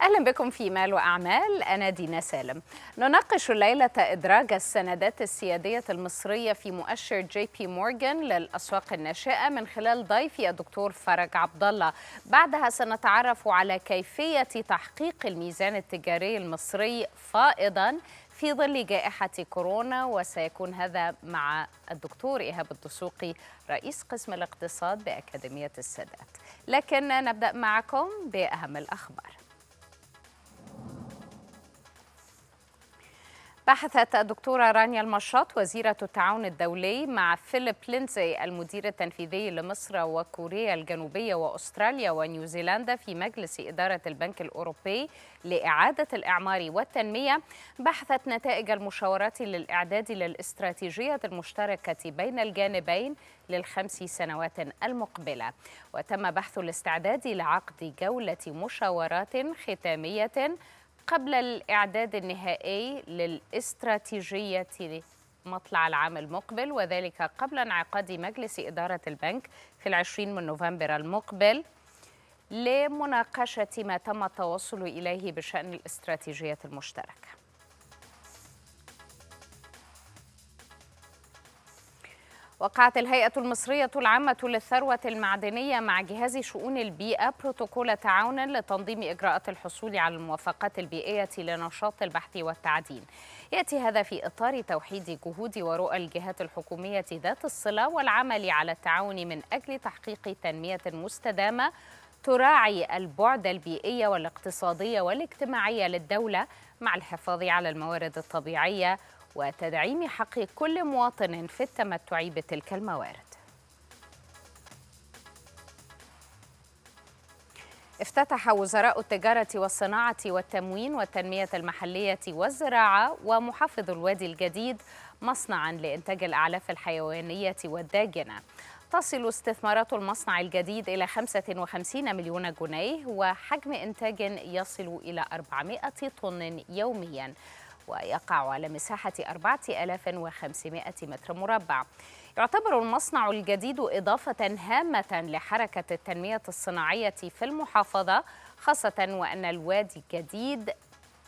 أهلا بكم في مال وأعمال، أنا دينا سالم. نناقش الليلة إدراج السندات السيادية المصرية في مؤشر جي بي مورجان للأسواق الناشئة من خلال ضيفي الدكتور فرج عبدالله. بعدها سنتعرف على كيفية تحقيق الميزان التجاري المصري فائضاً في ظل جائحة كورونا، وسيكون هذا مع الدكتور إيهاب الدسوقي رئيس قسم الاقتصاد بأكاديمية السادات. لكن نبدأ معكم بأهم الأخبار. بحثت الدكتورة رانيا المشاط وزيرة التعاون الدولي مع فيليب لينزي المدير التنفيذي لمصر وكوريا الجنوبية وأستراليا ونيوزيلندا في مجلس إدارة البنك الأوروبي لإعادة الإعمار والتنمية بحثت نتائج المشاورات للإعداد للاستراتيجية المشتركة بين الجانبين للخمس سنوات المقبلة، وتم بحث الاستعداد لعقد جولة مشاورات ختامية قبل الإعداد النهائي للاستراتيجية مطلع العام المقبل، وذلك قبل انعقاد مجلس إدارة البنك في 20 من نوفمبر المقبل لمناقشة ما تم التوصل إليه بشأن الاستراتيجية المشتركة. وقعت الهيئة المصرية العامة للثروة المعدنية مع جهاز شؤون البيئة بروتوكول تعاون لتنظيم إجراءات الحصول على الموافقات البيئية لنشاط البحث والتعدين. يأتي هذا في إطار توحيد جهود ورؤى الجهات الحكومية ذات الصلة والعمل على التعاون من أجل تحقيق تنمية مستدامة تراعي البعد البيئي والاقتصادي والاجتماعي للدولة مع الحفاظ على الموارد الطبيعية وتدعيم حق كل مواطن في التمتع بتلك الموارد. افتتح وزراء التجارة والصناعة والتموين والتنمية المحلية والزراعة ومحافظ الوادي الجديد مصنعاً لإنتاج الأعلاف الحيوانية والداجنة. تصل استثمارات المصنع الجديد إلى 55 مليون جنيه وحجم إنتاج يصل إلى 400 طن يومياً، ويقع على مساحة 4500 متر مربع. يعتبر المصنع الجديد إضافة هامة لحركة التنمية الصناعية في المحافظة، خاصة وأن الوادي الجديد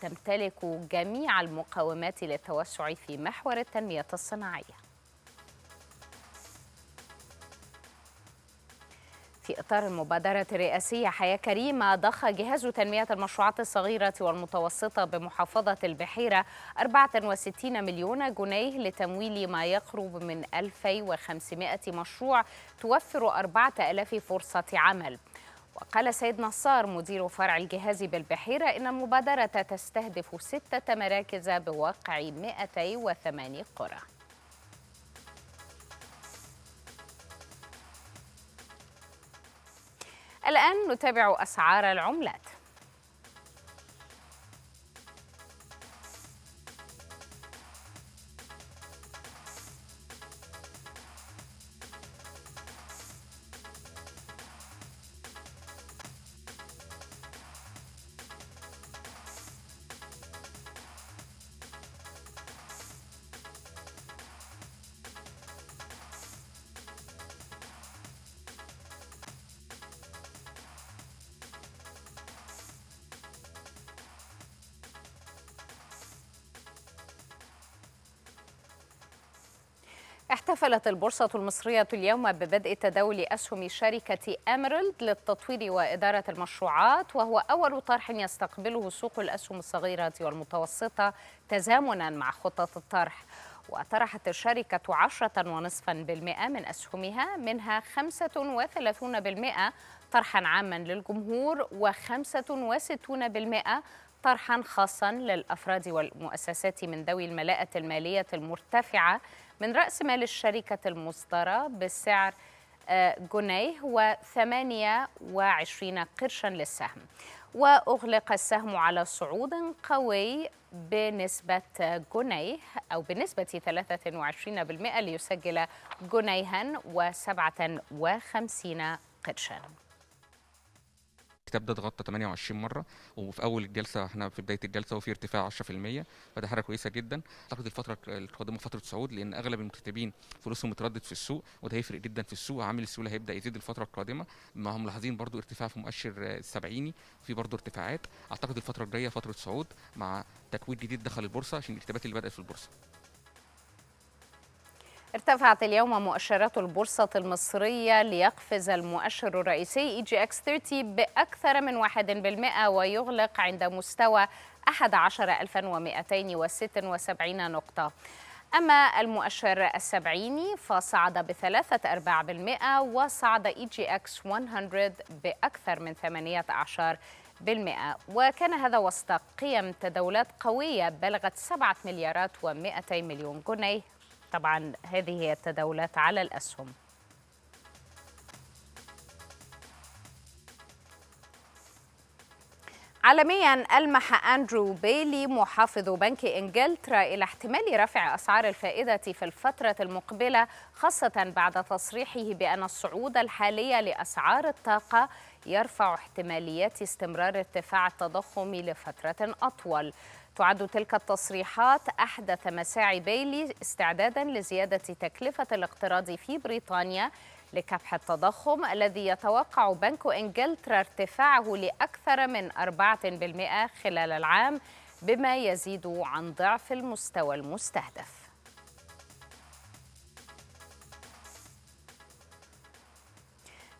تمتلك جميع المقومات للتوسع في محور التنمية الصناعية. في إطار المبادرة الرئاسية حياة كريمة، ضخ جهاز تنمية المشروعات الصغيرة والمتوسطة بمحافظة البحيرة 64 مليون جنيه لتمويل ما يقرب من 2500 مشروع توفر 4000 فرصة عمل. وقال سيد نصار مدير فرع الجهاز بالبحيرة إن المبادرة تستهدف 6 مراكز بواقع 208 قرى. الآن نتابع أسعار العملات. احتفلت البورصة المصرية اليوم ببدء تداول أسهم شركة أمرلد للتطوير وإدارة المشروعات، وهو أول طرح يستقبله سوق الأسهم الصغيرة والمتوسطة تزامنا مع خطة الطرح. وطرحت الشركة 10.5% من أسهمها، منها 35% طرحا عاما للجمهور و65% طرحا خاصا للأفراد والمؤسسات من ذوي الملاءة المالية المرتفعة من رأس مال الشركة المصدرة بسعر جنيه و28 قرشا للسهم. وأغلق السهم على صعود قوي بنسبة جنيه أو بنسبة 23% ليسجل جنيها و57 قرشا. الكتاب ده اتغطى 28 مره، وفي اول الجلسه احنا في بدايه الجلسه وفي ارتفاع 10%، فده حاجه كويسه جدا. اعتقد الفتره القادمه فتره صعود، لان اغلب المكتتبين فلوسهم متردد في السوق، وده هيفرق جدا في السوق. عامل السيوله هيبدا يزيد الفتره القادمه، ما هم ملاحظين برده ارتفاع في مؤشر السبعيني، في برده ارتفاعات. اعتقد الفتره الجايه فتره صعود مع تكوين جديد دخل البورصه عشان الاكتتابات اللي بدات في البورصه. ارتفعت اليوم مؤشرات البورصة المصرية ليقفز المؤشر الرئيسي اي جي اكس 30 بأكثر من 1% ويغلق عند مستوى 11276 نقطة. أما المؤشر السبعيني فصعد ب3.4% وصعد اي جي اكس 100 بأكثر من 18%. وكان هذا وسط قيم تداولات قوية بلغت 7,200,000,000 جنيه. طبعا هذه هي التداولات على الأسهم. عالميا ألمح اندرو بيلي محافظ بنك إنجلترا إلى احتمال رفع أسعار الفائدة في الفترة المقبلة، خاصة بعد تصريحه بأن الصعود الحالي لأسعار الطاقة يرفع احتماليات استمرار ارتفاع التضخم لفترة أطول. تعد تلك التصريحات أحدث مساعي بيلي استعدادا لزيادة تكلفة الاقتراض في بريطانيا لكبح التضخم الذي يتوقع بنك إنجلترا ارتفاعه لأكثر من 4% خلال العام، بما يزيد عن ضعف المستوى المستهدف.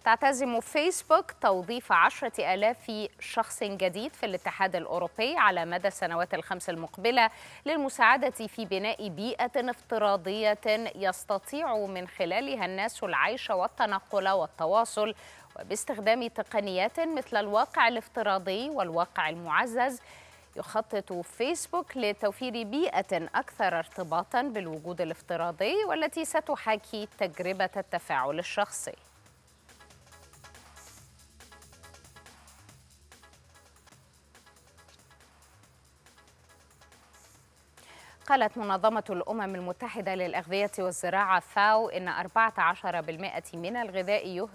تعتزم فيسبوك توظيف 10,000 شخص جديد في الاتحاد الأوروبي على مدى السنوات ال5 المقبلة للمساعدة في بناء بيئة افتراضية يستطيع من خلالها الناس العيش والتنقل والتواصل، وباستخدام تقنيات مثل الواقع الافتراضي والواقع المعزز. يخطط فيسبوك لتوفير بيئة أكثر ارتباطا بالوجود الافتراضي، والتي ستحاكي تجربة التفاعل الشخصي. قالت منظمة الأمم المتحدة للأغذية والزراعة فاو إن 14% من الغذاء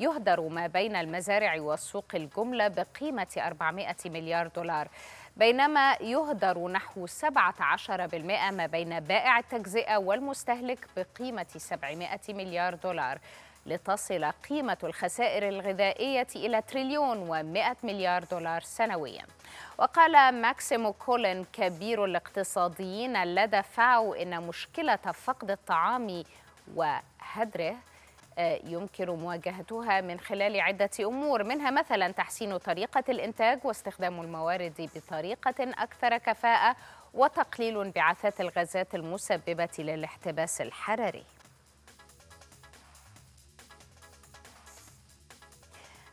يهدر ما بين المزارع والسوق الجملة بقيمة 400 مليار دولار، بينما يهدر نحو 17% ما بين بائع التجزئة والمستهلك بقيمة 700 مليار دولار، لتصل قيمة الخسائر الغذائية إلى 1,100,000,000,000 دولار سنويا. وقال ماكسيمو كولن كبير الاقتصاديين لدى فاو إن مشكلة فقد الطعام وهدره يمكن مواجهتها من خلال عدة أمور، منها مثلا تحسين طريقة الإنتاج واستخدام الموارد بطريقة أكثر كفاءة وتقليل انبعاثات الغازات المسببة للاحتباس الحراري.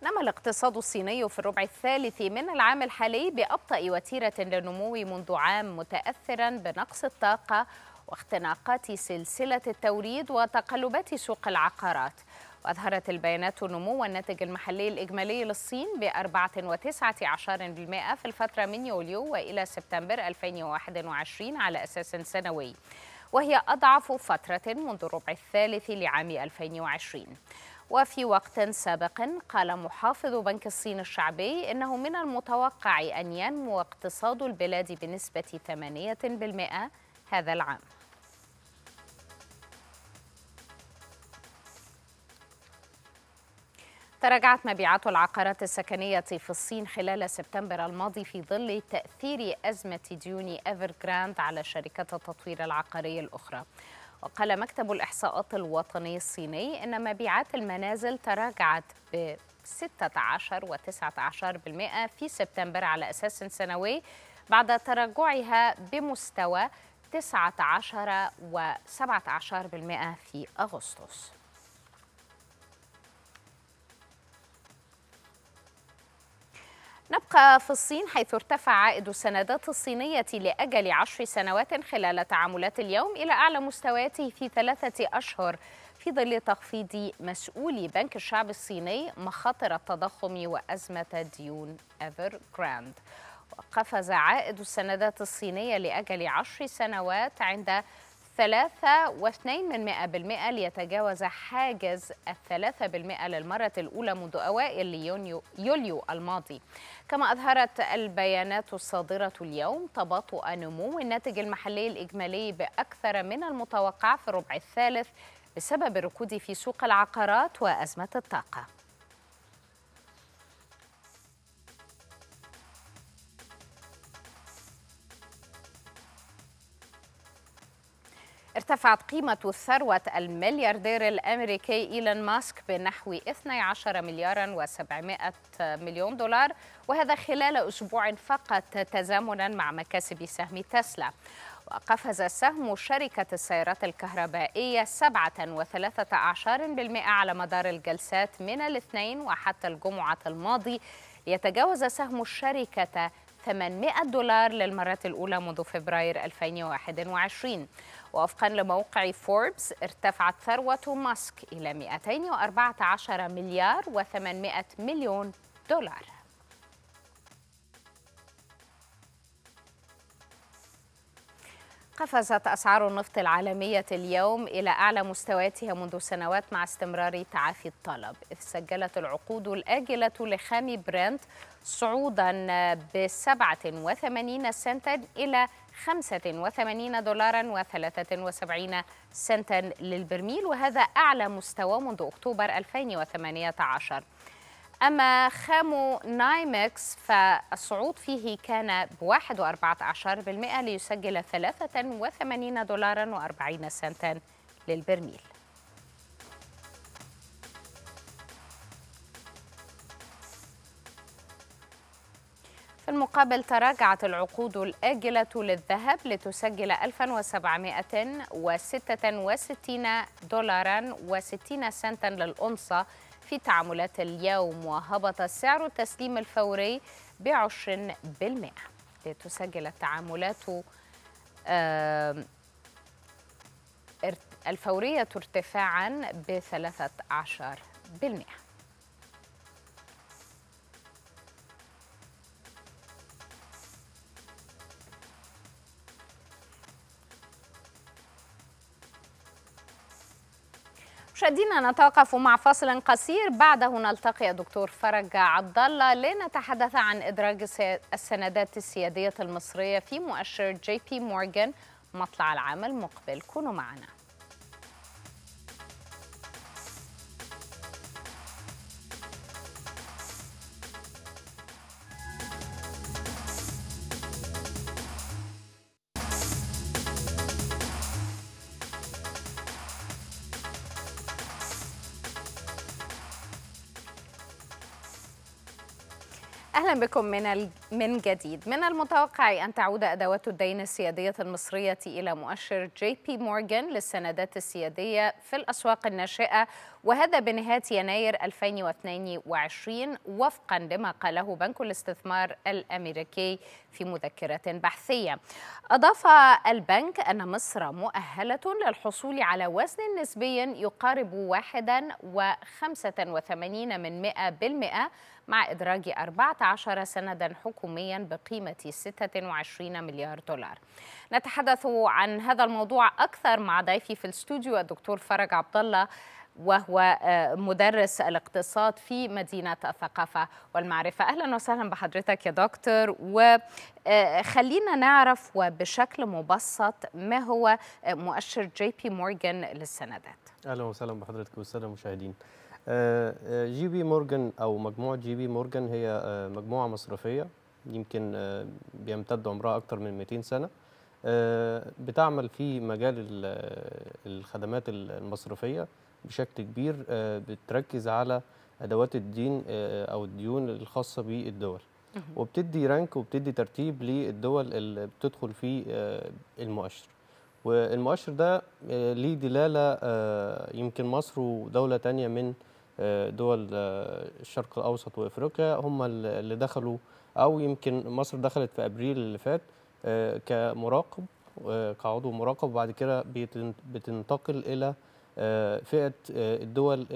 نما الاقتصاد الصيني في الربع الثالث من العام الحالي بأبطأ وتيرة للنمو منذ عام، متأثرا بنقص الطاقة واختناقات سلسلة التوريد وتقلبات سوق العقارات. وأظهرت البيانات نمو الناتج المحلي الإجمالي للصين ب4.9% في الفترة من يوليو وإلى سبتمبر 2021 على أساس سنوي، وهي أضعف فترة منذ الربع الثالث لعام 2020. وفي وقت سابق قال محافظ بنك الصين الشعبي إنه من المتوقع أن ينمو اقتصاد البلاد بنسبة 8% هذا العام. تراجعت مبيعات العقارات السكنية في الصين خلال سبتمبر الماضي في ظل تأثير أزمة ديون إيفرغراند على شركات التطوير العقاري الأخرى. وقال مكتب الإحصاءات الوطني الصيني إن مبيعات المنازل تراجعت ب 16.19% في سبتمبر على أساس سنوي، بعد تراجعها بمستوى 19.17% في أغسطس. نبقى في الصين، حيث ارتفع عائد السندات الصينية لأجل 10 سنوات خلال تعاملات اليوم إلى أعلى مستوياته في 3 أشهر، في ظل تخفيض مسؤولي بنك الشعب الصيني مخاطر التضخم وأزمة ديون إيفرغراند. وقفز عائد السندات الصينية لأجل 10 سنوات عند 3.2% ليتجاوز حاجز 3% للمرة الأولى منذ أوائل يوليو الماضي. كما أظهرت البيانات الصادرة اليوم تباطؤ نمو الناتج المحلي الإجمالي بأكثر من المتوقع في الربع الثالث بسبب الركود في سوق العقارات وأزمة الطاقة. ارتفعت قيمة ثروة الملياردير الأمريكي إيلان ماسك بنحو 12 مليار و700 مليون دولار، وهذا خلال أسبوع فقط تزامنا مع مكاسب سهم تسلا. وقفز سهم شركة السيارات الكهربائية 7.13% على مدار الجلسات من الاثنين وحتى الجمعة الماضي، ليتجاوز سهم الشركة 800 دولار للمرة الأولى منذ فبراير 2021. ووفقا لموقع فوربس ارتفعت ثروة ماسك إلى 214 مليار و800 مليون دولار. قفزت أسعار النفط العالمية اليوم إلى أعلى مستوياتها منذ سنوات مع استمرار تعافي الطلب، إذ سجلت العقود الآجلة لخام برنت صعودا ب87 سنتا إلى 85 دولارا و73 سنتا للبرميل، وهذا أعلى مستوى منذ أكتوبر 2018. أما خام نايمكس فالصعود فيه كان ب1.14% ليسجل 83 دولارا و40 سنتا للبرميل. في المقابل تراجعت العقود الآجلة للذهب لتسجل 1766 دولارا و60 سنتا للأونصة في تعاملات اليوم، وهبط سعر التسليم الفوري ب20% لتسجل التعاملات الفورية ارتفاعا ب13%. مشاهدينا نتوقف مع فاصل قصير، بعده نلتقي الدكتور فرج عبدالله لنتحدث عن إدراج السندات السيادية المصرية في مؤشر جي بي مورجان مطلع العام المقبل. كونوا معنا. أهلا بكم من جديد. من المتوقع أن تعود أدوات الدين السيادية المصرية إلى مؤشر جي بي مورجان للسندات السيادية في الأسواق الناشئة، وهذا بنهاية يناير 2022 وفقا لما قاله بنك الاستثمار الأمريكي في مذكرة بحثية. أضاف البنك أن مصر مؤهلة للحصول على وزن نسبي يقارب 1.85% مع إدراج 14 سندا حكوميا بقيمة 26 مليار دولار. نتحدث عن هذا الموضوع أكثر مع ضيفي في الاستوديو الدكتور فرج عبدالله، وهو مدرس الاقتصاد في مدينة الثقافة والمعرفة. أهلا وسهلا بحضرتك يا دكتور، وخلينا نعرف وبشكل مبسط ما هو مؤشر جي بي مورجان للسندات. أهلا وسهلا بحضرتك والسادة المشاهدين. جي بي مورجان أو مجموعة جي بي مورجان هي مجموعة مصرفية يمكن بيمتد عمرها أكثر من 200 سنة، بتعمل في مجال الخدمات المصرفية بشكل كبير، بتركز على أدوات الدين أو الديون الخاصة بالدول، وبتدي رانك وبتدي ترتيب للدول اللي بتدخل في المؤشر. والمؤشر ده ليه دلالة، يمكن مصر ودولة تانية من دول الشرق الأوسط وإفريقيا هم اللي دخلوا، أو يمكن مصر دخلت في أبريل اللي فات كمراقب، كعضو مراقب، وبعد كده بتنتقل إلى فئة الدول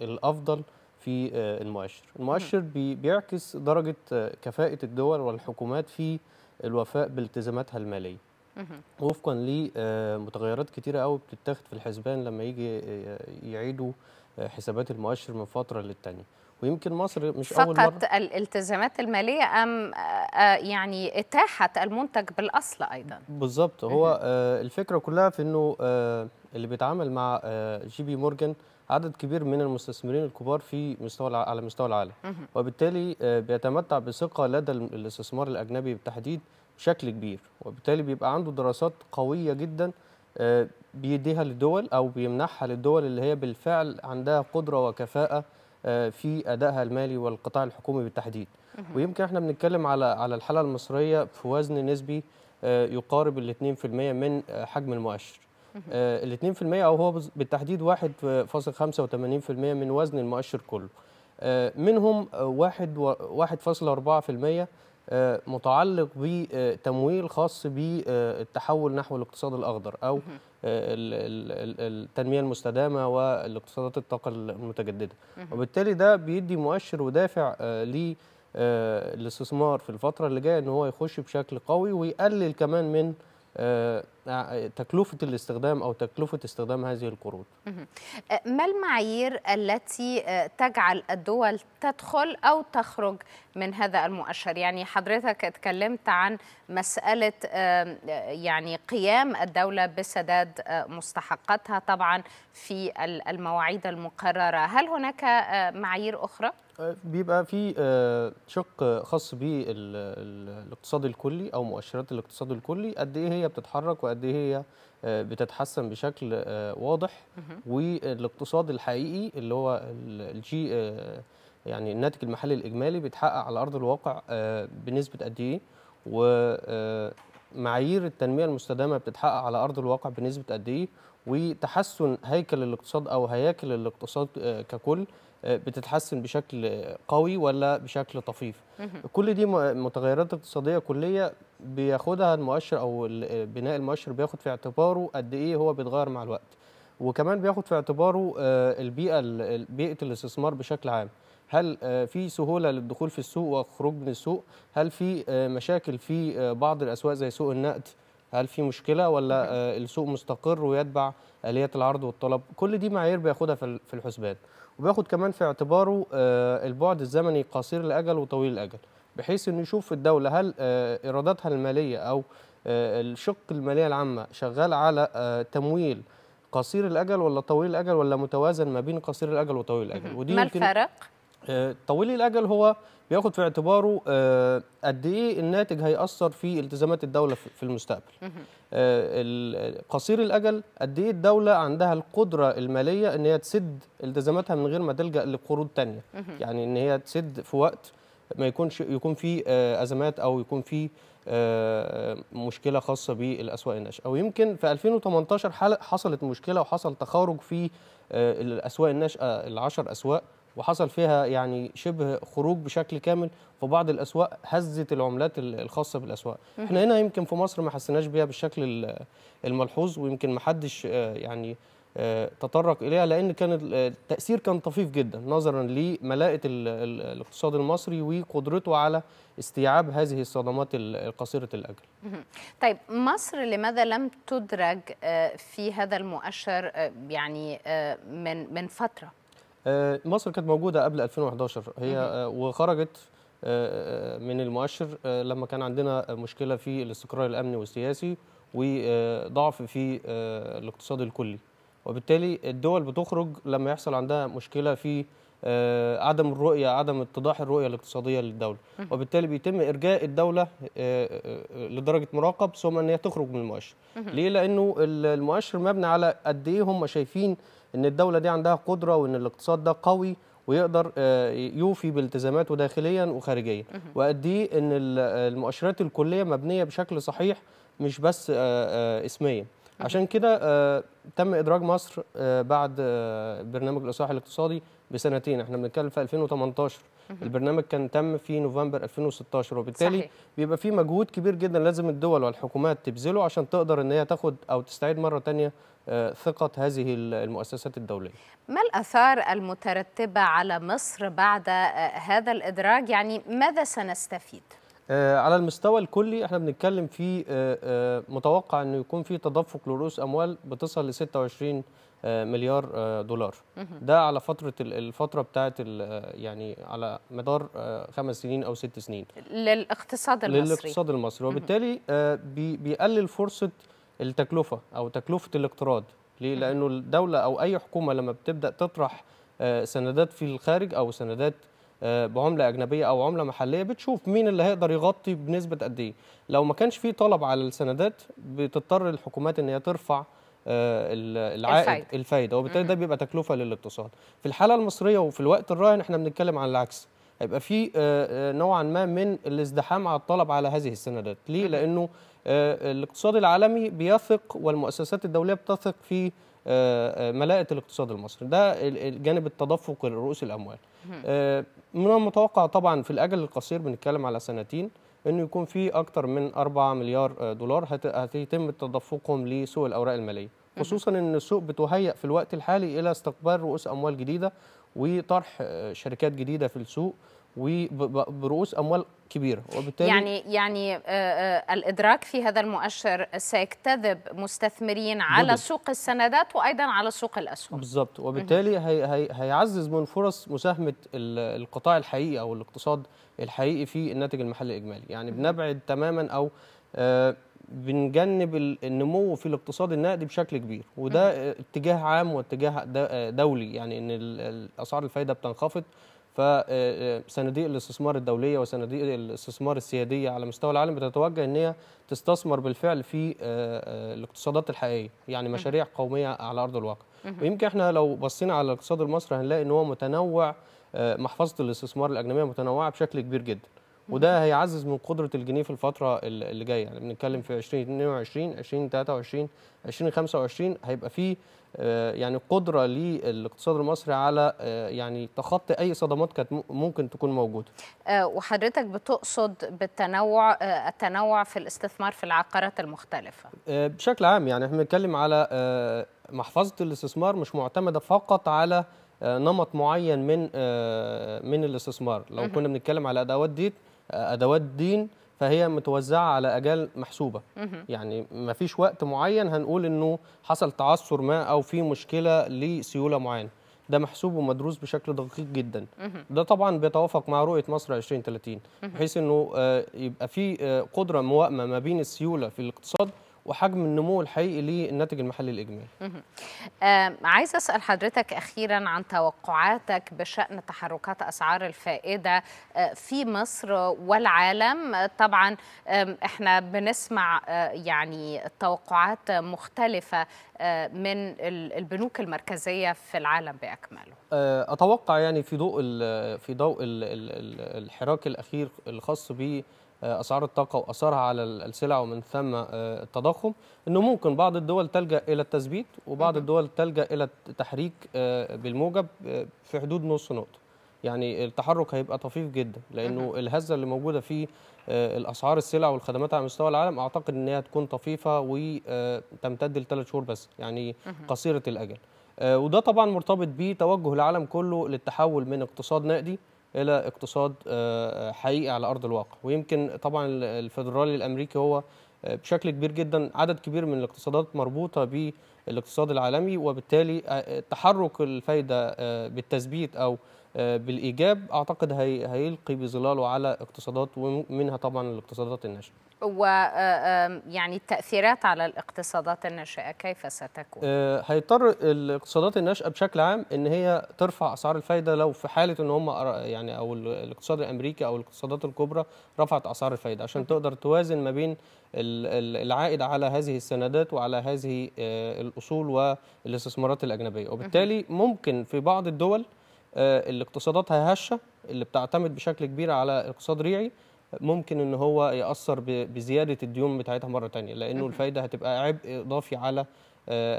الأفضل في المؤشر. المؤشر بيعكس درجة كفاءة الدول والحكومات في الوفاء بالتزاماتها المالية. وفقا لمتغيرات كتيرة قوي بتتاخد في الحسبان لما يجي يعيدوا حسابات المؤشر من فترة للتانية. ويمكن مصر مش أول مرة فقط الالتزامات المالية أم يعني إتاحت المنتج بالأصل أيضا. بالظبط، هو الفكرة كلها في أنه اللي بيتعامل مع جي بي مورجان عدد كبير من المستثمرين الكبار في مستوى على مستوى العالم، وبالتالي بيتمتع بثقة لدى الاستثمار الأجنبي بالتحديد بشكل كبير، وبالتالي بيبقى عنده دراسات قوية جدا بيديها للدول أو بيمنحها للدول اللي هي بالفعل عندها قدرة وكفاءة في أدائها المالي والقطاع الحكومي بالتحديد. ويمكن احنا بنتكلم على الحالة المصرية في وزن نسبي يقارب ال 2% من حجم المؤشر. ال 2% أو هو بالتحديد 1.85% من وزن المؤشر كله، منهم 1.4% متعلق بتمويل خاص بالتحول نحو الاقتصاد الأخضر أو التنمية المستدامة والاقتصادات الطاقة المتجددة، وبالتالي ده بيدي مؤشر ودافع للاستثمار في الفترة اللي جاية إن هو يخش بشكل قوي ويقلل كمان من تكلفة الاستخدام أو تكلفة استخدام هذه القروض. ما المعايير التي تجعل الدول تدخل أو تخرج من هذا المؤشر؟ يعني حضرتك اتكلمت عن مسألة يعني قيام الدولة بسداد مستحقاتها طبعا في المواعيد المقررة، هل هناك معايير أخرى؟ بيبقى في شق خاص بالاقتصاد الكلي أو مؤشرات الاقتصاد الكلي، قد إيه هي بتتحرك وقد إيه هي بتتحسن بشكل واضح، والاقتصاد الحقيقي اللي هو الجي يعني الناتج المحلي الإجمالي بيتحقق على أرض الواقع بنسبة قد إيه، ومعايير التنمية المستدامة بتتحقق على أرض الواقع بنسبة قد إيه، وتحسن هيكل الاقتصاد أو هياكل الاقتصاد ككل بتتحسن بشكل قوي ولا بشكل طفيف. كل دي متغيرات اقتصادية كلية بياخدها المؤشر أو بناء المؤشر بياخد في اعتباره قد إيه هو بيتغير مع الوقت، وكمان بياخد في اعتباره بيئة الاستثمار بشكل عام، هل في سهولة للدخول في السوق والخروج من السوق، هل في مشاكل في بعض الأسواق زي سوق النقد، هل في مشكلة ولا السوق مستقر ويتبع آلية العرض والطلب، كل دي معايير بياخدها في الحسبان. وبياخد كمان في اعتباره البعد الزمني قصير الأجل وطويل الأجل، بحيث إنه يشوف الدولة هل إيراداتها المالية أو الشق المالية العامة شغال على تمويل قصير الأجل ولا طويل الأجل ولا متوازن ما بين قصير الأجل وطويل الأجل. ودي ما الفرق؟ طويل الأجل هو بياخد في اعتباره قد إيه الناتج هيأثر في التزامات الدولة في المستقبل. قصير الأجل قد إيه الدولة عندها القدرة المالية إن هي تسد التزاماتها من غير ما تلجأ لقروض تانية، يعني إن هي تسد في وقت ما يكون في أزمات أو يكون في مشكلة خاصة بالأسواق الناشئة. أو يمكن في 2018 حصلت مشكلة وحصل تخارج في الأسواق الناشئة العشر أسواق، وحصل فيها يعني شبه خروج بشكل كامل في بعض الأسواق، هزت العملات الخاصة بالأسواق. احنا هنا يمكن في مصر ما حسناش بيها بالشكل الملحوظ، ويمكن ما حدش يعني تطرق إليها لأن كان التأثير كان طفيف جدا نظرا لملاءة الاقتصاد المصري وقدرته على استيعاب هذه الصدمات القصيرة الأجل. طيب مصر لماذا لم تدرج في هذا المؤشر يعني من فترة؟ مصر كانت موجودة قبل 2011 هي، وخرجت من المؤشر لما كان عندنا مشكلة في الاستقرار الأمني والسياسي وضعف في الاقتصاد الكلي، وبالتالي الدول بتخرج لما يحصل عندها مشكلة في عدم الرؤية، عدم اتضاح الرؤية الاقتصادية للدولة، وبالتالي بيتم إرجاء الدولة لدرجة مراقب ثم أن هي تخرج من المؤشر. ليه؟ لأنه المؤشر مبني على قد إيه هم شايفين إن الدولة دي عندها قدرة وإن الاقتصاد ده قوي ويقدر يوفي بالتزاماته داخليا وخارجيا، وقد إيه إن المؤشرات الكلية مبنية بشكل صحيح مش بس اسميا. عشان كده تم إدراج مصر بعد برنامج الإصلاح الاقتصادي بسنتين، احنا بنتكلم في 2018 البرنامج كان تم في نوفمبر 2016، وبالتالي صحيح. بيبقى في مجهود كبير جدا لازم الدول والحكومات تبذله عشان تقدر ان هي تاخد او تستعيد مره ثانيه ثقه هذه المؤسسات الدوليه. ما الآثار المترتبه على مصر بعد هذا الإدراج؟ يعني ماذا سنستفيد؟ على المستوى الكلي احنا بنتكلم في متوقع انه يكون في تدفق لرؤوس اموال بتصل ل 26 مليار دولار. ده على الفتره بتاعت يعني على مدار 5 سنين او 6 سنين للاقتصاد المصري وبالتالي بيقلل فرصه التكلفه او تكلفه الاقتراض. ليه؟ لانه الدوله او اي حكومه لما بتبدا تطرح سندات في الخارج او سندات بعمله اجنبيه او عمله محليه بتشوف مين اللي هيقدر يغطي بنسبه قد ايه. لو ما كانش في طلب على السندات بتضطر الحكومات ان هي ترفع العائد الفايده، وبالتالي ده بيبقى تكلفه للاقتصاد. في الحاله المصريه وفي الوقت الراهن احنا بنتكلم عن العكس، هيبقى في نوعا ما من الازدحام على الطلب على هذه السندات. ليه؟ لانه الاقتصاد العالمي بيثق والمؤسسات الدوليه بتثق في ملاءة الاقتصاد المصري. ده الجانب التدفق لرؤوس الاموال. من المتوقع طبعا في الاجل القصير بنتكلم على سنتين انه يكون في اكثر من 4 مليار دولار هيتم تدفقهم لسوق الاوراق الماليه، خصوصا ان السوق بتهيأ في الوقت الحالي الى استقبال رؤوس اموال جديده وطرح شركات جديده في السوق وبرؤوس اموال كبيره، وبالتالي يعني الادراك في هذا المؤشر سيجتذب مستثمرين على سوق السندات وايضا على سوق الاسهم. بالظبط، وبالتالي هيعزز من فرص مساهمه القطاع الحقيقي او الاقتصاد الحقيقي في الناتج المحلي الاجمالي. يعني بنبعد تماما او بنجنب النمو في الاقتصاد النقدي بشكل كبير، وده اتجاه عام واتجاه دولي. يعني ان اسعار الفائده بتنخفض، فصناديق الاستثمار الدوليه وصناديق الاستثمار السياديه على مستوى العالم بتتوجه ان هي تستثمر بالفعل في الاقتصادات الحقيقيه، يعني مشاريع قوميه على ارض الواقع. ويمكن احنا لو بصينا على الاقتصاد المصري هنلاقي ان هو متنوع، محفظه الاستثمار الاجنبيه متنوعه بشكل كبير جدا، وده هيعزز من قدره الجنيه في الفتره اللي جايه. يعني بنتكلم في 2022 2023 2025 هيبقى فيه يعني قدرة للاقتصاد المصري على يعني تخطي أي صدمات كانت ممكن تكون موجودة. وحضرتك بتقصد بالتنوع التنوع في الاستثمار في العقارات المختلفة بشكل عام. يعني احنا بنتكلم على محفظة الاستثمار مش معتمدة فقط على نمط معين من الاستثمار. لو كنا بنتكلم على أدوات دين فهي متوزعه على اجال محسوبه. يعني ما فيش وقت معين هنقول انه حصل تعثر ما او في مشكله لسيوله معينه، ده محسوب ومدروس بشكل دقيق جدا. ده طبعا بيتوافق مع رؤيه مصر 2030 بحيث انه يبقى في قدره موائمه ما بين السيوله في الاقتصاد وحجم النمو الحقيقي للناتج المحلي الإجمالي. عايز أسأل حضرتك أخيرا عن توقعاتك بشأن تحركات أسعار الفائدة في مصر والعالم. طبعا احنا بنسمع يعني توقعات مختلفة من البنوك المركزية في العالم بأكمله. أتوقع يعني في ضوء الحراك الأخير الخاص ب أسعار الطاقة وأثرها على السلع ومن ثم التضخم، أنه ممكن بعض الدول تلجأ إلى التثبيت وبعض الدول تلجأ إلى التحريك بالموجب في حدود نص نقطة. يعني التحرك هيبقى طفيف جدا، لأنه الهزة اللي موجودة في الأسعار السلع والخدمات على مستوى العالم أعتقد أنها تكون طفيفة وتمتد ل3 شهور بس، يعني قصيرة الأجل. وده طبعا مرتبط بتوجه العالم كله للتحول من اقتصاد نقدي إلى اقتصاد حقيقي على أرض الواقع. ويمكن طبعا الفيدرالي الأمريكي هو بشكل كبير جدا عدد كبير من الاقتصادات مربوطة بالاقتصاد العالمي، وبالتالي تحرك الفايدة بالتثبيت أو بالإيجاب أعتقد هيلقي بظلاله على اقتصادات ومنها طبعا الاقتصادات الناشئة. ويعني التأثيرات على الاقتصادات الناشئة كيف ستكون؟ هيضطر الاقتصادات الناشئة بشكل عام إن هي ترفع أسعار الفايدة لو في حالة إن هم يعني أو الاقتصاد الأمريكي أو الاقتصادات الكبرى رفعت أسعار الفايدة عشان تقدر توازن ما بين العائد على هذه السندات وعلى هذه الأصول والاستثمارات الأجنبية. وبالتالي ممكن في بعض الدول الاقتصادات هشة اللي بتعتمد بشكل كبير على اقتصاد ريعي ممكن ان هو يأثر بزيادة الديون بتاعتها مرة تانية، لأنه الفايدة هتبقى عبء إضافي على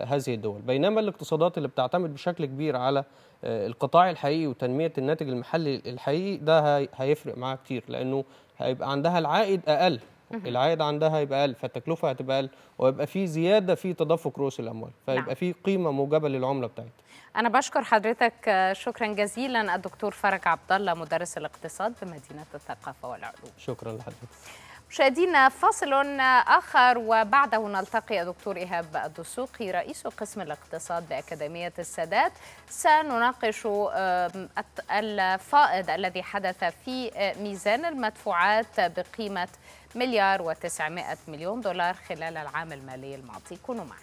هذه الدول. بينما الاقتصادات اللي بتعتمد بشكل كبير على القطاع الحقيقي وتنمية الناتج المحلي الحقيقي ده هيفرق معاها كتير، لأنه هيبقى عندها العائد أقل العائد عندها هيبقى اقل، فالتكلفه هتبقى اقل، ويبقى في زياده في تدفق رؤوس الاموال، فيبقى في قيمه موجبه للعمله بتاعتها. انا بشكر حضرتك شكرا جزيلا الدكتور فرج عبدالله مدرس الاقتصاد بمدينه الثقافه والعلوم. شكرا لحضرتك. مشاهدينا فاصل آخر وبعده نلتقي الدكتور إيهاب الدسوقي رئيس قسم الاقتصاد بأكاديمية السادات، سنناقش الفائض الذي حدث في ميزان المدفوعات بقيمة $1.9 مليار خلال العام المالي الماضي. كونوا معنا.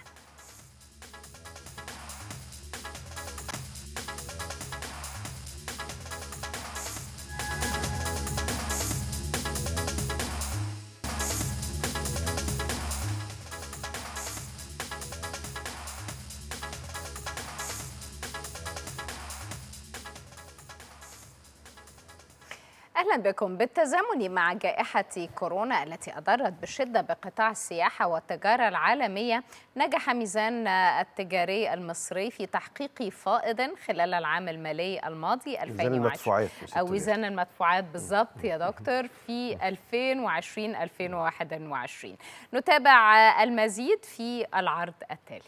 أهلا بكم. بالتزامن مع جائحة كورونا التي أضرت بشدة بقطاع السياحة والتجارة العالمية، نجح ميزان التجاري المصري في تحقيق فائض خلال العام المالي الماضي 2020 أو ميزان المدفوعات بالضبط يا دكتور في 2020-2021. نتابع المزيد في العرض التالي.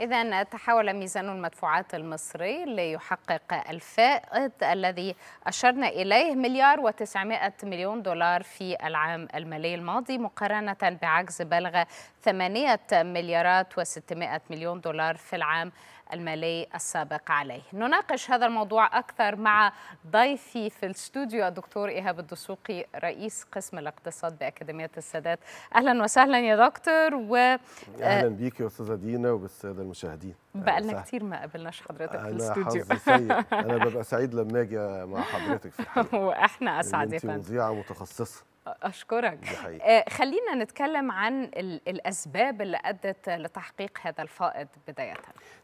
إذا تحول ميزان المدفوعات المصري ليحقق الفائض الذي أشرنا إليه $1.9 مليار في العام المالي الماضي، مقارنة بعجز بلغ $8.6 مليار في العام المالي السابق عليه. نناقش هذا الموضوع أكثر مع ضيفي في الاستوديو الدكتور إيهاب الدسوقي رئيس قسم الاقتصاد بأكاديمية السادات. أهلا وسهلا يا دكتور. أهلا بيك يا أستاذة دينا وبالسادة المشاهدين. بقالنا كتير ما قابلناش حضرتك في الاستوديو. أنا حظي سيء. أنا ببقى سعيد لما أجي مع حضرتك في الحقيقة. وإحنا أسعد يا فندم. أنت مذيعة متخصصة. أشكرك. خلينا نتكلم عن الأسباب اللي أدت لتحقيق هذا الفائض بداية.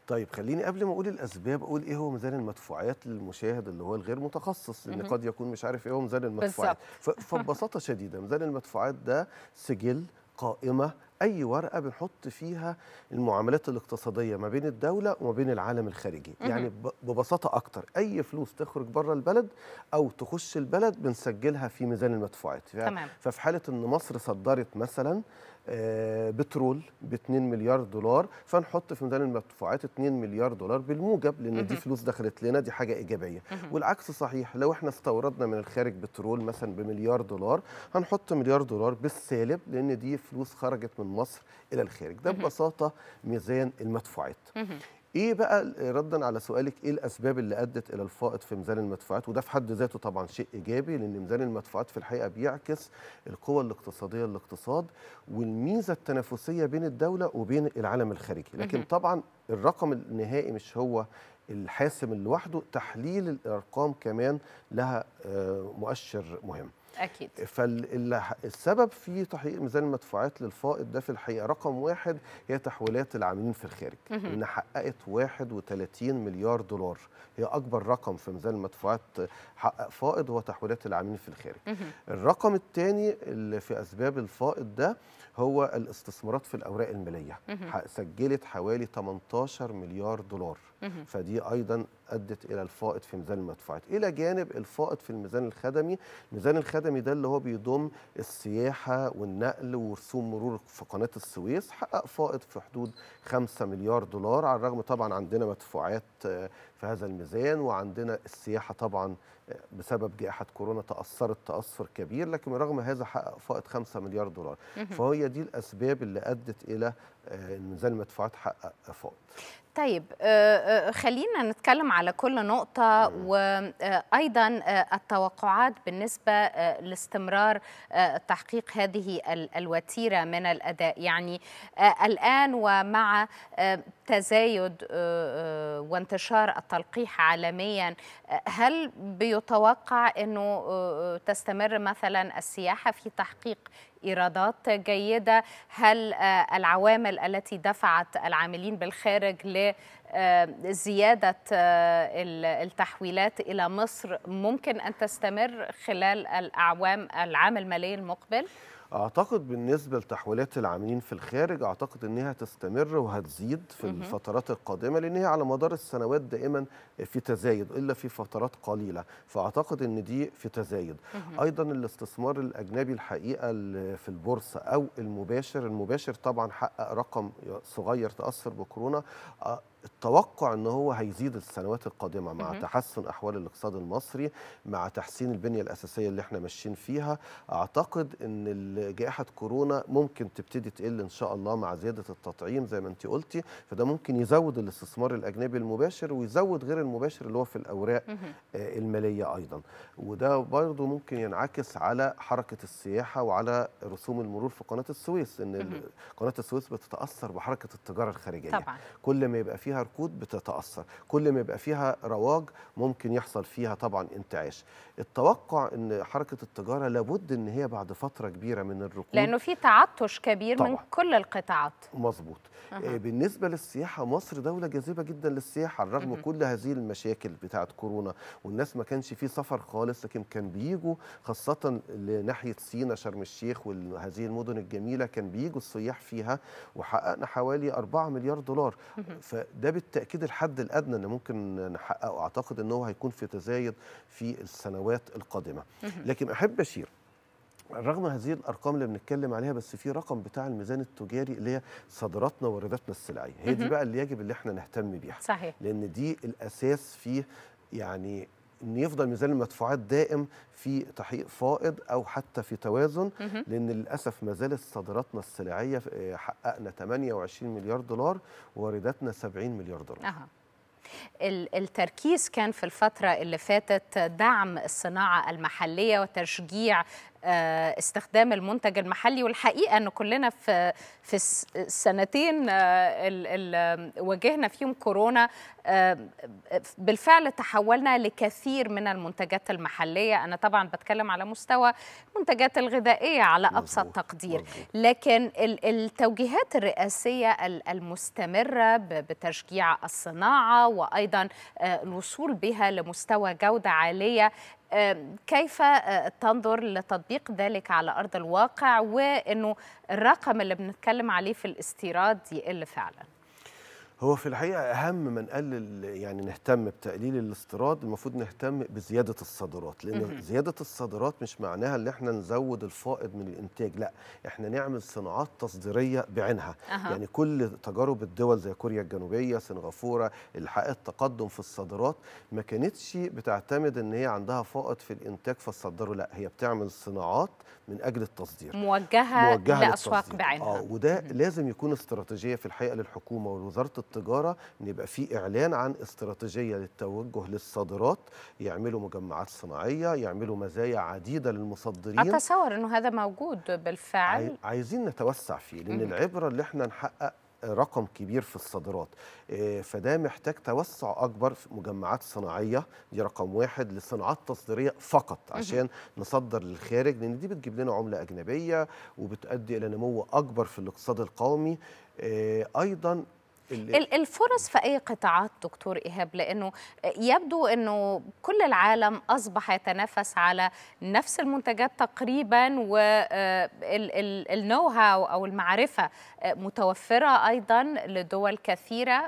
طيب خليني قبل ما أقول الأسباب أقول إيه هو ميزان المدفوعات للمشاهد اللي هو الغير متخصص، لأن قد يكون مش عارف إيه هو ميزان المدفوعات. فببساطة شديدة ميزان المدفوعات ده سجل، قائمة، أي ورقة بنحط فيها المعاملات الاقتصادية ما بين الدولة وما بين العالم الخارجي. يعني ببساطة أكتر أي فلوس تخرج بره البلد أو تخش البلد بنسجلها في ميزان المدفوعات. تمام. ففي حالة إن مصر صدرت مثلا بترول ب$2 مليار، فنحط في ميزان المدفوعات $2 مليار بالموجب، لان دي فلوس دخلت لنا، دي حاجه ايجابيه. والعكس صحيح، لو احنا استوردنا من الخارج بترول مثلا ب$1 مليار، هنحط $1 مليار بالسالب، لان دي فلوس خرجت من مصر الى الخارج. ده ببساطه ميزان المدفوعات. ايه بقى ردا على سؤالك ايه الاسباب اللي ادت الى الفائض في ميزان المدفوعات؟ وده في حد ذاته طبعا شيء ايجابي، لان ميزان المدفوعات في الحقيقه بيعكس القوه الاقتصاديه للاقتصاد والميزه التنافسيه بين الدوله وبين العالم الخارجي. لكن طبعا الرقم النهائي مش هو الحاسم لوحده، تحليل الارقام كمان لها مؤشر مهم. أكيد. فالسبب في تحقيق ميزان المدفوعات للفائض ده في الحقيقة رقم واحد هي تحويلات العاملين في الخارج، لأنها حققت $31 مليار، هي أكبر رقم في ميزان المدفوعات حقق فائض هو تحويلات العاملين في الخارج. الرقم الثاني اللي في أسباب الفائض ده هو الاستثمارات في الأوراق المالية، سجلت حوالي $18 مليار، فدي أيضا أدت إلى الفائض في ميزان المدفوعات. إلى جانب الفائض في الميزان الخدمي، الميزان الخدمي ده اللي هو بيضم السياحة والنقل ورسوم مرور في قناة السويس، حقق فائض في حدود $5 مليار، على الرغم طبعا عندنا مدفوعات في هذا الميزان. وعندنا السياحة طبعا بسبب جائحة كورونا تأثرت تأثر كبير، لكن رغم هذا حقق فائض 5 مليار دولار. فهي دي الأسباب اللي أدت إلى ميزان المدفوعات حقق فائض. طيب خلينا نتكلم على كل نقطة، وأيضا التوقعات بالنسبة لاستمرار تحقيق هذه الوتيرة من الأداء. يعني الآن ومع تزايد وانتشار التلقيح عالميا، هل بيتوقع أنه تستمر مثلا السياحة في تحقيق إيرادات جيدة؟ هل العوامل التي دفعت العاملين بالخارج لزيادة التحويلات إلى مصر ممكن أن تستمر خلال العام المالي المقبل؟ أعتقد بالنسبة لتحويلات العاملين في الخارج أعتقد أنها تستمر وهتزيد في الفترات القادمة، لأنها على مدار السنوات دائما في تزايد إلا في فترات قليلة، فأعتقد أن دي في تزايد. أيضا الاستثمار الأجنبي الحقيقة في البورصة أو المباشر طبعا حقق رقم صغير تأثر بكورونا. التوقع ان هو هيزيد السنوات القادمه مع تحسن احوال الاقتصاد المصري، مع تحسين البنيه الاساسيه اللي احنا ماشيين فيها. اعتقد ان جائحه كورونا ممكن تبتدي تقل ان شاء الله مع زياده التطعيم زي ما انت قلتي، فده ممكن يزود الاستثمار الاجنبي المباشر ويزود غير المباشر اللي هو في الاوراق الماليه ايضا، وده برضه ممكن ينعكس على حركه السياحه وعلى رسوم المرور في قناه السويس، ان قناه السويس بتتاثر بحركه التجاره الخارجيه طبعا. كل ما يبقى فيها ركود بتتأثر، كل ما يبقى فيها رواج ممكن يحصل فيها طبعا انتعاش. التوقع ان حركة التجارة لابد ان هي بعد فترة كبيرة من الركود، لانه في تعطش كبير طبعًا من كل القطاعات. مظبوط. بالنسبة للسياحة، مصر دولة جاذبة جدا للسياحة رغم كل هذه المشاكل بتاعة كورونا، والناس ما كانش في سفر خالص، لكن كان بيجوا خاصة لناحية سينا شرم الشيخ وهذه المدن الجميلة كان بيجوا السياح فيها، وحققنا حوالي 4 مليار دولار. ده بالتأكيد الحد الأدنى اللي ممكن نحققه، أعتقد أنه هيكون في تزايد في السنوات القادمة. لكن أحب أشير رغم هذه الارقام اللي بنتكلم عليها، بس في رقم بتاع الميزان التجاري اللي هي صادراتنا وارداتنا السلعيه، هي دي بقى اللي يجب اللي احنا نهتم بيها صحيح، لان دي الاساس في يعني ان يفضل ميزان المدفوعات دائم في تحقيق فائض او حتى في توازن، لان للاسف ما زالت صادراتنا السلعيه حققنا 28 مليار دولار وارداتنا 70 مليار دولار. التركيز كان في الفترة اللي فاتت دعم الصناعة المحلية وتشجيع استخدام المنتج المحلي، والحقيقة أن كلنا في السنتين واجهنا فيهم كورونا بالفعل تحولنا لكثير من المنتجات المحلية. أنا طبعا بتكلم على مستوى المنتجات الغذائية على أبسط تقدير، لكن التوجيهات الرئاسية المستمرة بتشجيع الصناعة وأيضا الوصول بها لمستوى جودة عالية، كيف تنظر لتطبيق ذلك على أرض الواقع، وأنه الرقم اللي بنتكلم عليه في الاستيراد يقل فعلا؟ هو في الحقيقة أهم من قلل، يعني نهتم بتقليل الاستيراد، المفروض نهتم بزيادة الصادرات، لأن زيادة الصادرات مش معناها إن احنا نزود الفائض من الإنتاج، لا، احنا نعمل صناعات تصديرية بعينها. يعني كل تجارب الدول زي كوريا الجنوبية، سنغافورة، اللي حققت تقدم في الصادرات ما كانتش بتعتمد إن هي عندها فائض في الإنتاج فتصدره، لا، هي بتعمل صناعات من أجل التصدير موجهة لأسواق بعينها. وده لازم يكون استراتيجية في الحقيقة للحكومة والوزارة التجارة، ان يبقى في اعلان عن استراتيجيه للتوجه للصادرات، يعملوا مجمعات صناعيه، يعملوا مزايا عديده للمصدرين. اتصور انه هذا موجود بالفعل، عايزين نتوسع فيه، لان العبره اللي احنا نحقق رقم كبير في الصادرات، فده محتاج توسع أكبر في مجمعات صناعية، دي رقم واحد، لصناعات تصديرية فقط عشان نصدر للخارج، لأن دي بتجيب لنا عملة أجنبية وبتؤدي إلى نمو أكبر في الاقتصاد القومي. أيضا الفرص في أي قطاعات دكتور إيهاب؟ لأنه يبدو أنه كل العالم أصبح يتنافس على نفس المنتجات تقريبا، والنو هاو أو المعرفة متوفرة أيضا لدول كثيرة.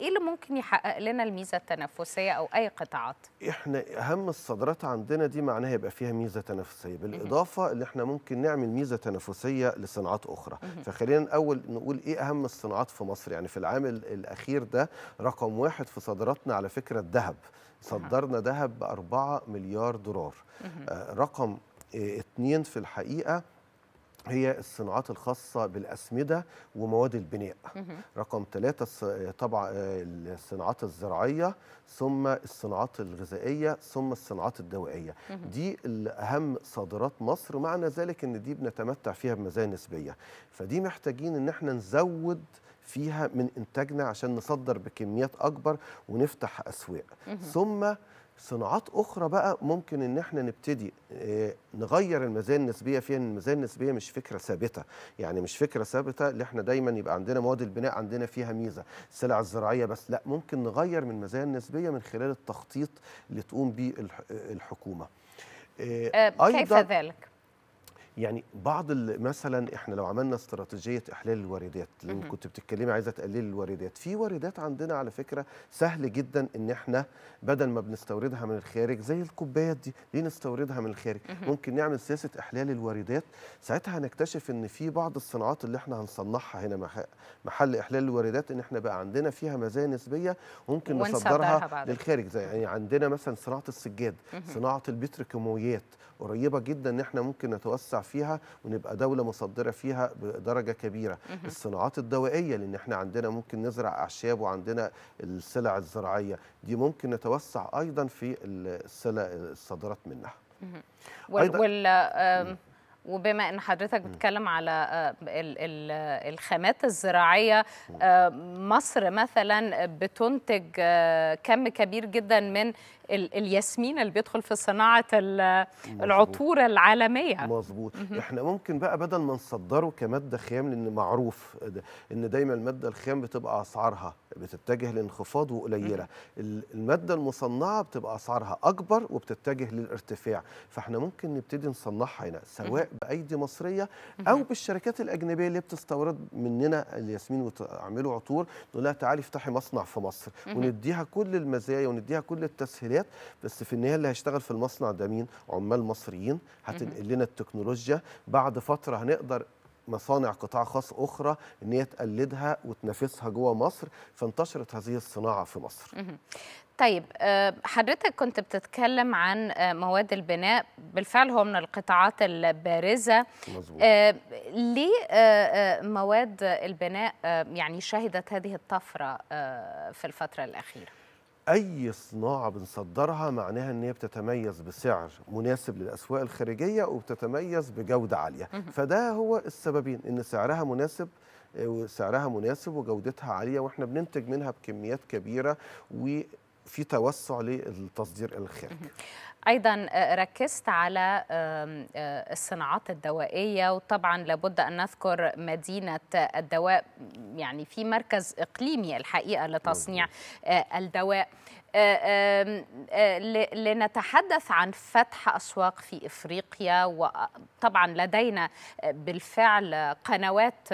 ايه اللي ممكن يحقق لنا الميزه التنافسيه او اي قطاعات؟ احنا اهم الصادرات عندنا دي معناها يبقى فيها ميزه تنافسيه، بالاضافه ان احنا ممكن نعمل ميزه تنافسيه لصناعات اخرى. فخلينا الاول نقول ايه اهم الصناعات في مصر. يعني في العام الاخير ده رقم واحد في صادراتنا على فكره الذهب، صدرنا ذهب ب 4 مليار دولار. رقم 2 في الحقيقه هي الصناعات الخاصة بالأسمدة ومواد البناء. رقم 3 طبعا الصناعات الزراعية، ثم الصناعات الغذائية، ثم الصناعات الدوائية. دي الأهم صادرات مصر، معنى ذلك إن دي بنتمتع فيها بمزايا نسبية، فدي محتاجين إن احنا نزود فيها من إنتاجنا عشان نصدر بكميات أكبر ونفتح أسواق. ثم صناعات أخرى بقى ممكن إن احنا نبتدي نغير المزايا النسبية فيها، إن المزايا النسبية مش فكرة ثابتة، يعني مش فكرة ثابتة اللي احنا دايما يبقى عندنا مواد البناء عندنا فيها ميزة، السلع الزراعية بس، لا ممكن نغير من المزايا النسبية من خلال التخطيط اللي تقوم بيه الحكومة. كيف ذلك؟ يعني بعض مثلا احنا لو عملنا استراتيجيه احلال الواردات، لان كنت بتتكلمي عايزه تقللي الواردات، في واردات عندنا على فكره سهل جدا ان احنا بدل ما بنستوردها من الخارج زي الكوبايات دي، ليه نستوردها من الخارج؟ ممكن نعمل سياسه احلال الواردات، ساعتها هنكتشف ان في بعض الصناعات اللي احنا هنصنعها هنا محل احلال الواردات ان احنا بقى عندنا فيها مزايا نسبيه ممكن نصدرها للخارج، زي يعني عندنا مثلا صناعه السجاد، صناعه البتروكيماويات قريبه جدا ان احنا ممكن نتوسع فيها ونبقى دولة مصدرة فيها بدرجة كبيرة. الصناعات الدوائية، لأن احنا عندنا ممكن نزرع أعشاب وعندنا السلع الزراعية دي ممكن نتوسع أيضا في السلع الصادرات منها. وبما ان حضرتك بتتكلم على الخامات الزراعيه، مصر مثلا بتنتج كم كبير جدا من الياسمين اللي بيدخل في صناعه العطور العالميه. مظبوط. احنا ممكن بقى بدل ما نصدره كماده خام، لان معروف ان دايما الماده الخام بتبقى اسعارها بتتجه للانخفاض وقليله، الماده المصنعه بتبقى اسعارها اكبر وبتتجه للارتفاع، فاحنا ممكن نبتدي نصنعها هنا سواء بأيدي مصرية أو بالشركات الأجنبية اللي بتستورد مننا الياسمين وتعمله عطور، نقول لها تعالي افتحي مصنع في مصر ونديها كل المزايا ونديها كل التسهيلات، بس في النهاية اللي هيشتغل في المصنع ده مين؟ عمال مصريين هتنقل لنا التكنولوجيا، بعد فترة هنقدر مصانع قطاع خاص أخرى إن هي تقلدها وتنافسها جوه مصر، فانتشرت هذه الصناعة في مصر. طيب حضرتك كنت بتتكلم عن مواد البناء، بالفعل هو من القطاعات البارزة. مظبوط. ليه مواد البناء يعني شهدت هذه الطفرة في الفترة الأخيرة؟ أي صناعة بنصدرها معناها إن هي بتتميز بسعر مناسب للأسواق الخارجية وبتتميز بجودة عالية، فده هو السببين، إن سعرها مناسب وجودتها عالية، وإحنا بننتج منها بكميات كبيرة و في توسع للتصدير الخارجي. أيضا ركزت على الصناعات الدوائية، وطبعا لابد أن نذكر مدينة الدواء، يعني في مركز إقليمي الحقيقة لتصنيع الدواء. لنتحدث عن فتح أسواق في إفريقيا، وطبعا لدينا بالفعل قنوات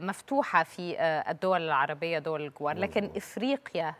مفتوحة في الدول العربية دول الجوار، لكن إفريقيا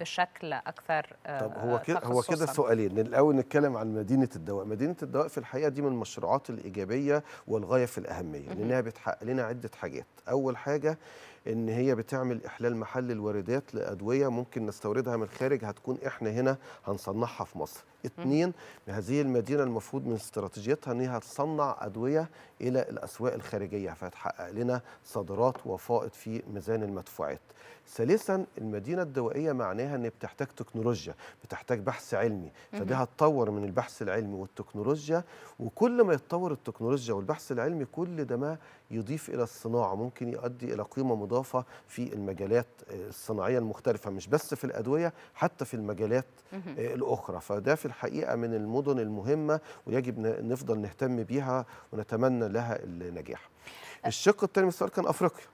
بشكل أكثر تخصصاً. هو كده سؤالين، الأول نتكلم عن مدينة الدواء. مدينة الدواء في الحقيقة دي من المشروعات الإيجابية والغاية في الأهمية، لأنها بتحقق لنا عدة حاجات. أول حاجة إن هي بتعمل إحلال محل الواردات لأدوية ممكن نستوردها من الخارج هتكون إحنا هنا هنصنعها في مصر. 2 هذه المدينة المفروض من استراتيجيتها إنها تصنع أدوية إلى الأسواق الخارجية، فهتحقق لنا صادرات وفائض في ميزان المدفوعات. 3 المدينة الدوائية معناها إن بتحتاج تكنولوجيا، بتحتاج بحث علمي، فدي هتطور من البحث العلمي والتكنولوجيا، وكل ما يتطور التكنولوجيا والبحث العلمي كل ده ما يضيف إلى الصناعة، ممكن يؤدي إلى قيمة مضافة في المجالات الصناعية المختلفة، مش بس في الأدوية حتى في المجالات الأخرى، فده في الحقيقة من المدن المهمة ويجب نفضل نهتم بيها ونتمنى لها النجاح. الشق الثاني من السؤال كان أفريقيا.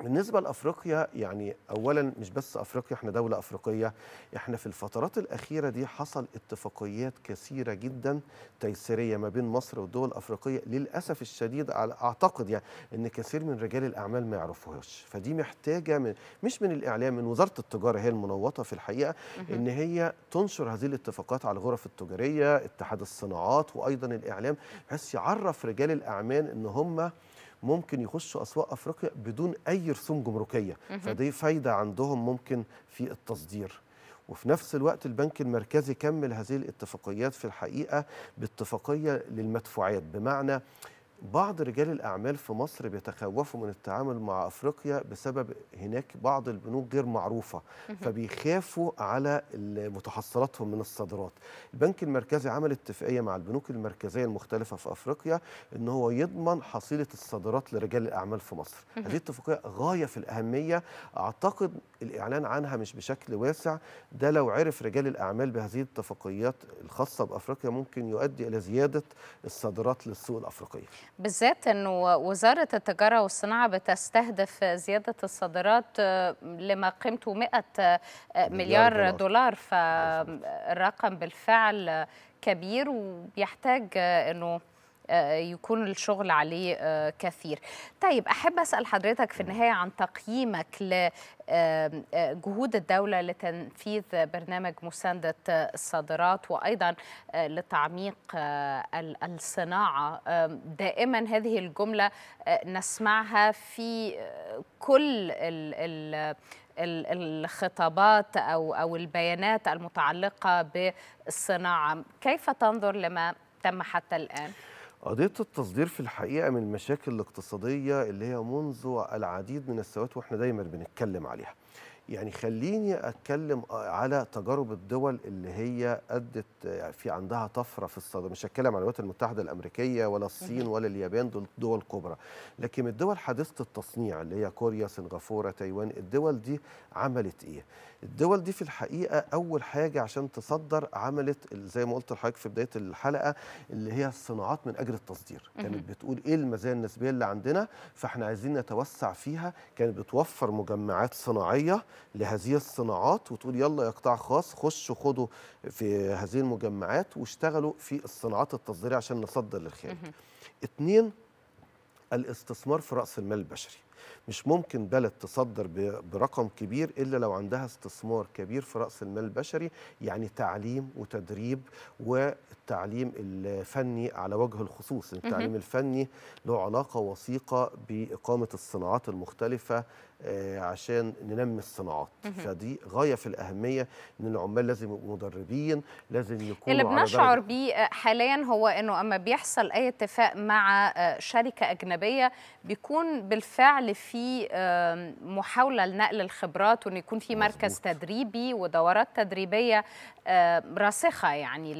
بالنسبة لأفريقيا، يعني أولاً مش بس أفريقيا، احنا دولة أفريقية، احنا في الفترات الأخيرة دي حصل اتفاقيات كثيرة جداً تيسيرية ما بين مصر والدول الأفريقية. للأسف الشديد أعتقد يعني أن كثير من رجال الأعمال ما يعرفوهاش، فدي محتاجة مش من الإعلام، من وزارة التجارة هي المنوطة في الحقيقة أن هي تنشر هذه الاتفاقات على الغرف التجارية، اتحاد الصناعات، وأيضاً الإعلام، بحيث يعرف رجال الأعمال أن هم ممكن يخشوا أسواق أفريقيا بدون أي رسوم جمركية، فدي فايدة عندهم ممكن في التصدير. وفي نفس الوقت البنك المركزي كمل هذه الاتفاقيات في الحقيقة باتفاقية للمدفوعات، بمعنى بعض رجال الأعمال في مصر بيتخوفوا من التعامل مع أفريقيا بسبب هناك بعض البنوك غير معروفة، فبيخافوا على متحصلاتهم من الصادرات. البنك المركزي عمل اتفاقية مع البنوك المركزية المختلفة في أفريقيا إن هو يضمن حصيلة الصادرات لرجال الأعمال في مصر. هذه اتفاقية غاية في الأهمية، أعتقد الإعلان عنها مش بشكل واسع. ده لو عرف رجال الأعمال بهذه الاتفاقيات الخاصة بأفريقيا ممكن يؤدي إلى زيادة الصادرات للسوق الأفريقي، بالذات أنه وزارة التجارة والصناعة بتستهدف زيادة الصادرات لما قيمته 100 مليار دولار، فالرقم بالفعل كبير وبيحتاج أنه يكون الشغل عليه كثير. طيب، أحب أسأل حضرتك في النهاية عن تقييمك لجهود الدولة لتنفيذ برنامج مساندة الصادرات وأيضا لتعميق الصناعة. دائما هذه الجملة نسمعها في كل الخطابات أو البيانات المتعلقة بالصناعة. كيف تنظر لما تم حتى الآن؟ قضية التصدير في الحقيقة من المشاكل الاقتصادية اللي هي منذ العديد من السنوات واحنا دايما بنتكلم عليها. يعني خليني أتكلم على تجارب الدول اللي هي أدت في عندها طفرة في الصادرات، مش هتكلم عن الولايات المتحدة الأمريكية ولا الصين ولا اليابان، دول دول كبرى، لكن الدول حديثة التصنيع اللي هي كوريا، سنغافورة، تايوان. الدول دي عملت إيه؟ الدول دي في الحقيقة أول حاجة عشان تصدر عملت زي ما قلت لحضرتك في بداية الحلقة اللي هي الصناعات من أجل التصدير. كانت بتقول إيه المزايا النسبية اللي عندنا فإحنا عايزين نتوسع فيها، كانت بتوفر مجمعات صناعية لهذه الصناعات وتقول يلا يا قطاع خاص خشوا خدوا في هذه المجمعات واشتغلوا في الصناعات التصديرية عشان نصدر للخارج. 2، الاستثمار في رأس المال البشري. مش ممكن بلد تصدر برقم كبير إلا لو عندها استثمار كبير في رأس المال البشري، يعني تعليم وتدريب، والتعليم الفني على وجه الخصوص. التعليم الفني له علاقة وثيقة بإقامة الصناعات المختلفة عشان ننمي الصناعات، فدي غاية في الأهمية. إن العمال لازم يبقوا مدربين، لازم يكونوا. اللي بنشعر بيه حاليا هو إنه أما بيحصل أي اتفاق مع شركة أجنبية بيكون بالفعل في محاولة لنقل الخبرات، وإن يكون في مركز تدريبي ودورات تدريبية راسخة يعني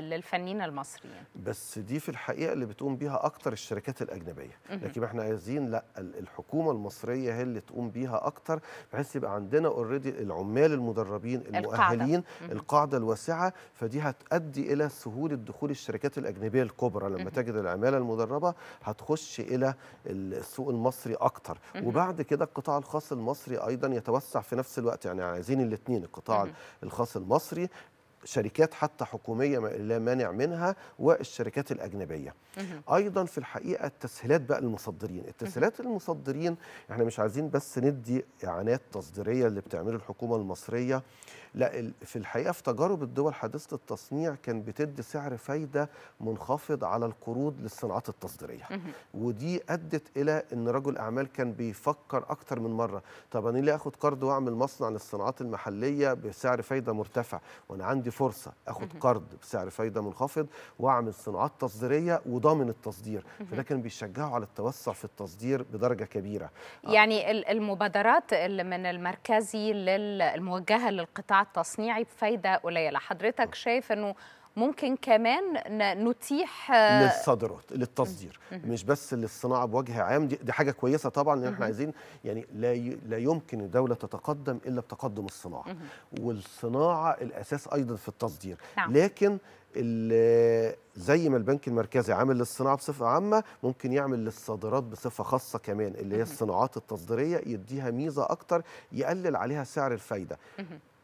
للفنيين المصريين. بس دي في الحقيقة اللي بتقوم بيها أكتر الشركات الأجنبية، لكن إحنا عايزين لا، الحكومة المصرية هي اللي تقوم بيها أكتر، بحيث يبقى عندنا اوريدي العمال المدربين المؤهلين، القاعدة الواسعة، فدي هتؤدي إلى سهولة دخول الشركات الأجنبية الكبرى. لما تجد العمالة المدربة هتخش إلى السوق المصري أكتر، وبعد كده القطاع الخاص المصري أيضا يتوسع في نفس الوقت. يعني عايزين الاثنين، القطاع الخاص المصري، شركات حتى حكومية لا مانع منها، والشركات الأجنبية. أيضا في الحقيقة التسهيلات بقى للمصدرين. التسهيلات للمصدرين، احنا مش عايزين بس ندي إعانات تصديرية اللي بتعمله الحكومة المصرية، لا، في الحقيقة في تجارب الدول حديثة التصنيع كان بتدي سعر فايدة منخفض على القروض للصناعات التصديرية، ودي أدت إلى أن رجل أعمال كان بيفكر أكتر من مرة، طب أنا ليه آخد قرض وأعمل مصنع للصناعات المحلية بسعر فايدة مرتفع، وأنا عندي فرصة آخد قرض بسعر فايدة منخفض وأعمل صناعات تصديرية وضامن التصدير، فده كان بيشجعه على التوسع في التصدير بدرجة كبيرة. يعني المبادرات اللي من المركزي الموجهة للقطاع التصنيعي بفايدة قليلة، حضرتك شايف أنه ممكن كمان نتيح للصادرات للتصدير، مش بس للصناعه بوجه عام. دي حاجه كويسه طبعا، لان احنا عايزين يعني لا يمكن الدوله تتقدم الا بتقدم الصناعه، والصناعه الاساس ايضا في التصدير. لكن زي ما البنك المركزي عامل للصناعه بصفه عامه، ممكن يعمل للصادرات بصفه خاصه كمان، اللي هي الصناعات التصديريه، يديها ميزه اكتر، يقلل عليها سعر الفايده.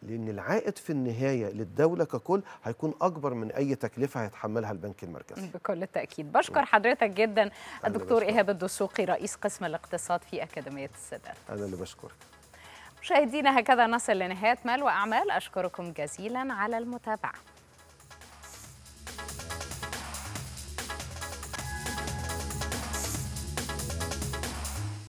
لأن العائد في النهاية للدولة ككل هيكون أكبر من أي تكلفة هيتحملها البنك المركزي. بكل التأكيد. بشكر حضرتك جدا الدكتور إيهاب الدسوقي، رئيس قسم الاقتصاد في أكاديمية السادات. أنا اللي بشكرك. مشاهدينا، هكذا نصل لنهاية مال وأعمال. أشكركم جزيلا على المتابعة.